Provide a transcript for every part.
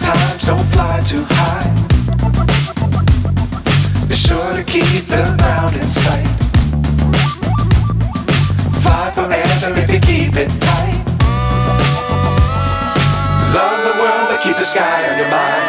Times don't fly too high. Be sure to keep the ground in sight. Fly forever if you keep it tight. Love the world, but keep the sky on your mind.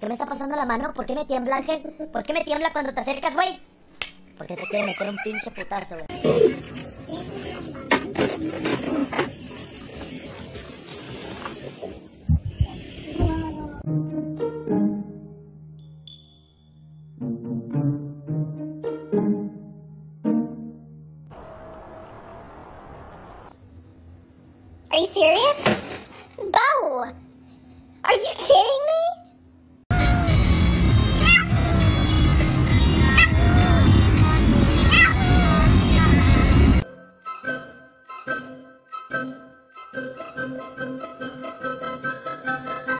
¿Pero me está pasando la mano? ¿Por qué me tiembla, Ángel? ¿Por qué me tiembla cuando te acercas, güey? Porque te quiere meter un pinche putazo, güey. Are you serious? Bo! Are you kidding me?